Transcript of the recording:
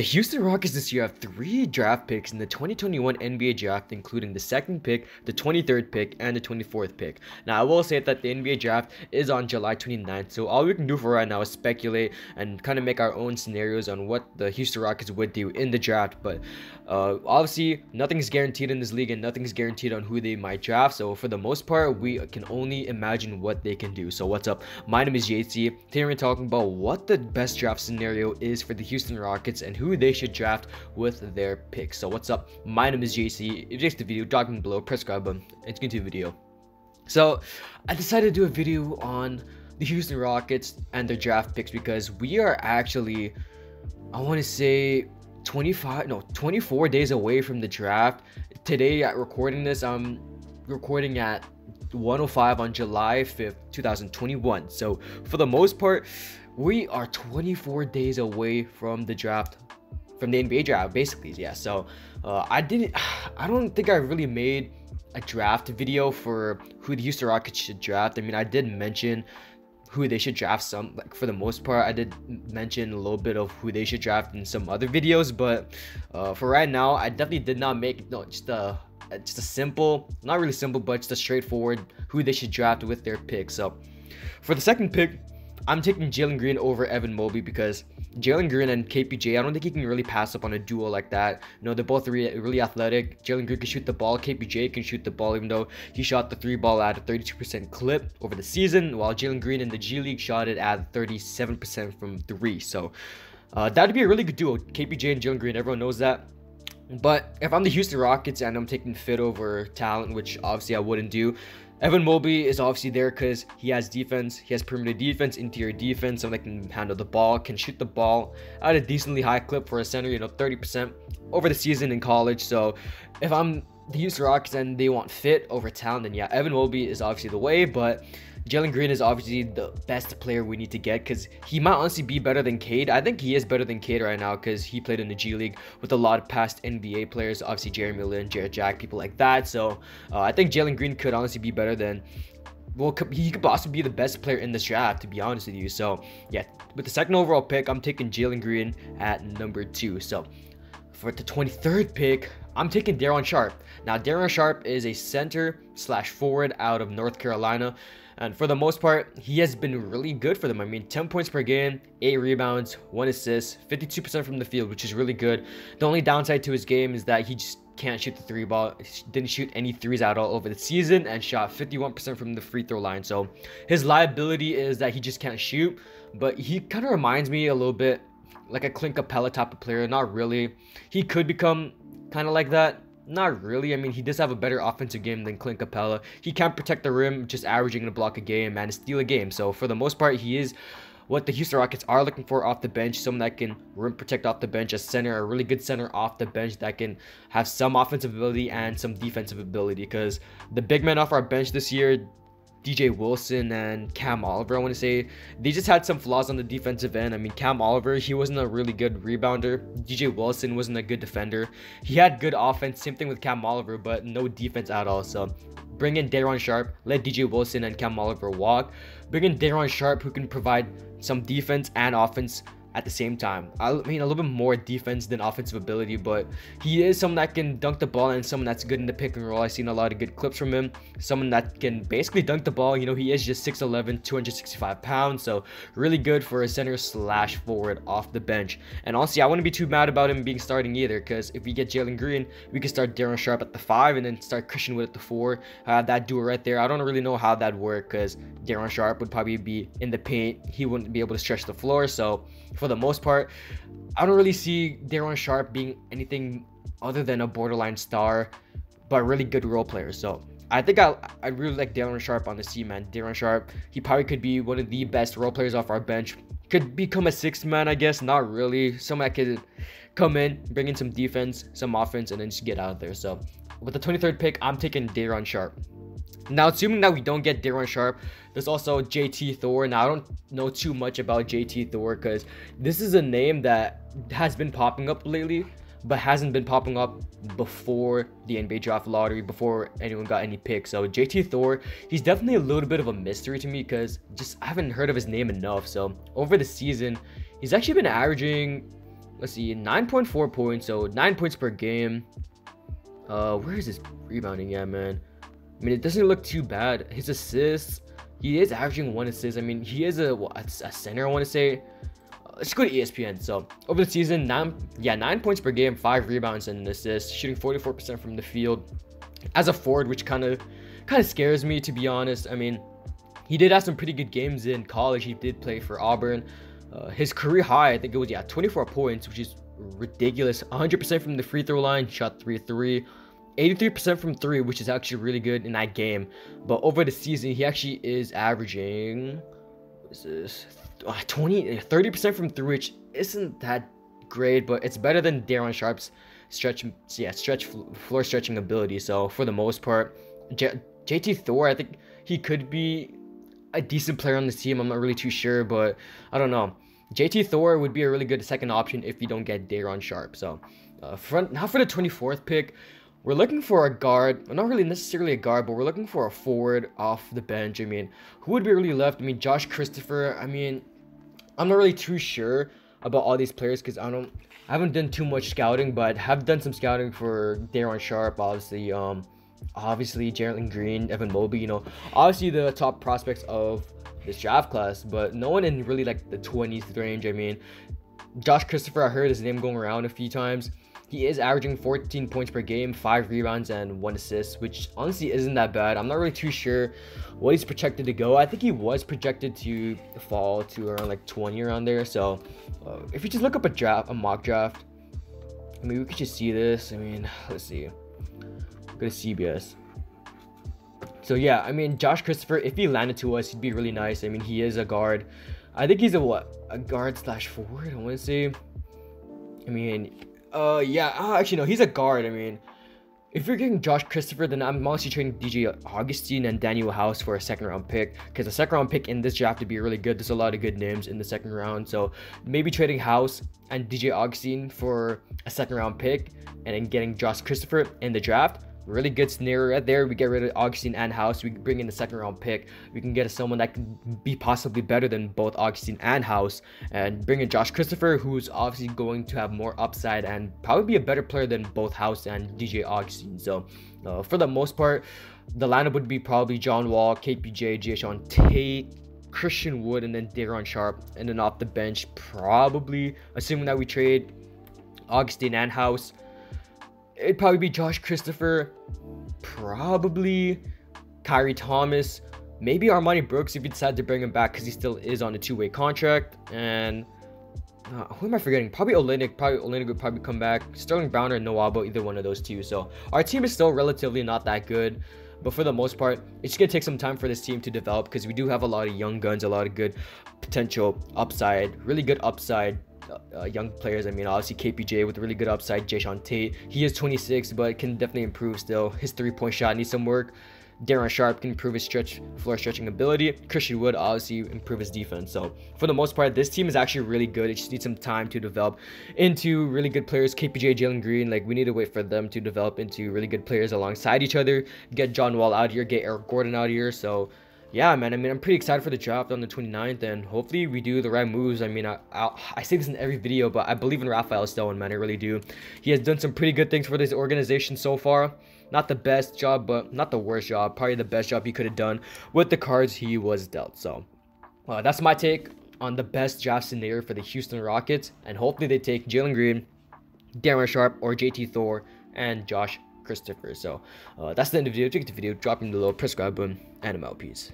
The Houston Rockets this year have 3 draft picks in the 2021 NBA draft, including the 2nd pick, the 23rd pick, and the 24th pick. Now, I will say that the NBA draft is on July 29th, so all we can do for right now is speculate and kind of make our own scenarios on what the Houston Rockets would do in the draft. But obviously, nothing's guaranteed in this league, and nothing's guaranteed on who they might draft. So for the most part, we can only imagine what they can do. So what's up? My name is JT. Today we're talking about what the best draft scenario is for the Houston Rockets and who they should draft with their picks. So what's up? My name is JC. If you liked the video, drop it below, press subscribe button, and get into the video. So I decided to do a video on the Houston Rockets and their draft picks because we are actually, I want to say 24 days away from the draft. Today at recording this, I'm recording at 1:05 on July 5th, 2021. So for the most part, we are 24 days away from the draft, from the NBA draft, basically. Yeah. So I don't think I really made a draft video for who the Houston Rockets should draft. I mean, I did mention who they should draft some, like for the most part, I did mention a little bit of who they should draft in some other videos, but for right now, I definitely did not make just a simple, not really simple, but just a straightforward who they should draft with their pick. So for the 2nd pick, I'm taking Jalen Green over Evan Mobley because Jalen Green and KPJ, I don't think he can really pass up on a duo like that. You know, they're both really athletic. Jalen Green can shoot the ball. KPJ can shoot the ball, even though he shot the 3-ball at a 32% clip over the season, while Jalen Green in the G League shot it at 37% from 3. So that would be a really good duo, KPJ and Jalen Green. Everyone knows that. But if I'm the Houston Rockets and I'm taking fit over talent, which obviously I wouldn't do, Evan Mobley is obviously there because he has defense, he has perimeter defense, interior defense, someone that can handle the ball, can shoot the ball at a decently high clip for a center, you know, 30% over the season in college. So if I'm the Houston Rockets and they want fit over talent, then yeah, Evan Mobley is obviously the way, but Jalen Green is obviously the best player we need to get because he might honestly be better than Cade. I think he is better than Cade right now because he played in the G League with a lot of past NBA players, obviously Jerry Miller and Jared Jack, people like that. So I think Jalen Green could honestly be better than, well, he could possibly be the best player in this draft, to be honest with you. So yeah, with the 2nd overall pick, I'm taking Jalen Green at number 2. So for the 23rd pick, I'm taking Dayron Sharpe. Now, Dayron Sharpe is a center/forward out of North Carolina. And for the most part, he has been really good for them. I mean, 10 points per game, 8 rebounds, 1 assist, 52% from the field, which is really good. The only downside to his game is that he just can't shoot the 3-ball. Didn't shoot any 3s at all over the season and shot 51% from the free throw line. So his liability is that he just can't shoot. But he kind of reminds me a little bit like a Clint Capela type of player. Not really. He could become kind of like that. Not really. I mean, he does have a better offensive game than Clint Capela. He can't protect the rim, just averaging a block a game and a steal a game. So for the most part, he is what the Houston Rockets are looking for off the bench. Someone that can rim protect off the bench, a center, a really good center off the bench that can have some offensive ability and some defensive ability. Because the big men off our bench this year, DJ Wilson and Cam Oliver, I want to say, they just had some flaws on the defensive end. I mean, Cam Oliver, he wasn't a really good rebounder. DJ Wilson wasn't a good defender. He had good offense, same thing with Cam Oliver, but no defense at all. So bring in Dayron Sharpe, let DJ Wilson and Cam Oliver walk. Bring in Dayron Sharpe, who can provide some defense and offense at the same time. I mean, a little bit more defense than offensive ability, but he is someone that can dunk the ball and someone that's good in the pick and roll. I've seen a lot of good clips from him. Someone that can basically dunk the ball. You know, he is just 6'11", 265 pounds, so really good for a center/forward off the bench. And honestly, I wouldn't be too mad about him being starting either, because if we get Jalen Green, we can start Dayron Sharpe at the 5 and then start Christian Wood at the 4. That duo right there, I don't really know how that'd work, because Dayron Sharpe would probably be in the paint. He wouldn't be able to stretch the floor, so for the most part, I don't really see Dayron Sharpe being anything other than a borderline star, but really good role player. So I think I really like Dayron Sharpe on the team, man. Dayron Sharpe, he probably could be one of the best role players off our bench. Could become a 6th man, I guess. Not really. Someone that could come in, bring in some defense, some offense, and then just get out of there. So with the 23rd pick, I'm taking Dayron Sharpe. Now, assuming that we don't get Dayron Sharpe, there's also JT Thor. Now, I don't know too much about JT Thor because this is a name that has been popping up lately, but hasn't been popping up before the NBA draft lottery, before anyone got any picks. So JT Thor, he's definitely a little bit of a mystery to me because just I haven't heard of his name enough. So over the season, he's actually been averaging Let's see, 9.4 points, so 9 points per game. Where is his rebounding at, man? I mean, it doesn't look too bad. His assists, he is averaging 1 assist. I mean, he is a center, I want to say. Let's go to ESPN. So over the season, 9 points per game, 5 rebounds and an assist, shooting 44% from the field as a forward, which kind of scares me, to be honest. I mean, he did have some pretty good games in college. He did play for Auburn. His career high, I think it was, 24 points, which is ridiculous. 100% from the free throw line, shot 3-3. 83% from 3, which is actually really good in that game. But over the season, he actually is averaging, what is this, 30% from 3, which isn't that great, but it's better than Dayron Sharpe's floor stretching ability. So for the most part, JT Thor, I think he could be a decent player on this team. I'm not really too sure, but I don't know. JT Thor would be a really good second option if you don't get Dayron Sharpe. So now for the 24th pick, we're looking for a guard. Well, not really necessarily a guard, but we're looking for a forward off the bench. I mean, who would be really left? I mean, Josh Christopher. I mean, I'm not really too sure about all these players because I haven't done too much scouting, but have done some scouting for Dayron Sharpe, obviously. Obviously, Jalen Green, Evan Mobley, you know, obviously the top prospects of this draft class, but no one in really like the 20s range. I mean, Josh Christopher, I heard his name going around a few times. He is averaging 14 points per game, 5 rebounds, and 1 assist, which honestly isn't that bad. I'm not really too sure what he's projected to go. I think he was projected to fall to around like 20 around there. So if you just look up a mock draft, I mean, we could just see this. I mean, let's see. Go to CBS. So yeah, I mean, Josh Christopher, if he landed to us, he'd be really nice. I mean, he is a guard. I think he's a guard slash forward, I want to say. I mean, actually no, he's a guard. I mean, if you're getting Josh Christopher, then I'm honestly trading D.J. Augustin and Danuel House for a second round pick, because the second round pick in this draft would be really good. There's a lot of good names in the second round, so maybe trading House and D.J. Augustin for a second round pick and then getting Josh Christopher in the draft. Really good scenario right there. We get rid of Augustine and House. We bring in the second round pick. We can get someone that can be possibly better than both Augustine and House, and bring in Josh Christopher, who's obviously going to have more upside and probably be a better player than both House and DJ Augustine. So for the most part, the lineup would be probably John Wall, KPJ, Jae'Sean Tate, Christian Wood, and then Dayron Sharpe. And then off the bench, probably, assuming that we trade Augustine and House, it'd probably be Josh Christopher, probably Khyri Thomas, maybe Armoni Brooks if you decide to bring him back because he still is on a two-way contract. And who am I forgetting? Probably Olynyk. Probably Olynyk would come back. Sterling Brown or Nwaba, either one of those two. So our team is still relatively not that good, but for the most part, it's gonna take some time for this team to develop because we do have a lot of young guns, a lot of good potential upside, really good upside. Young players. I mean, obviously KPJ with a really good upside, Jae'Sean Tate. He is 26, but can definitely improve still. His three-point shot needs some work. Dayron Sharpe can improve his floor stretching ability. Christian Wood obviously improve his defense. So for the most part, this team is actually really good. It just needs some time to develop into really good players. KPJ, Jalen Green, like we need to wait for them to develop into really good players alongside each other. Get John Wall out here, get Eric Gordon out here. So yeah, man, I mean, I'm pretty excited for the draft on the 29th, and hopefully we do the right moves. I mean, I say this in every video, but I believe in Raphael Stone, man. I really do. He has done some pretty good things for this organization so far. Not the best job, but not the worst job. Probably the best job he could have done with the cards he was dealt. So that's my take on the best draft scenario for the Houston Rockets, and hopefully they take Jalen Green, Dayron Sharpe, or JT Thor, and Josh Christopher. So that's the end of the video. Take the video, drop me below, press subscribe button, and I'm out. Peace.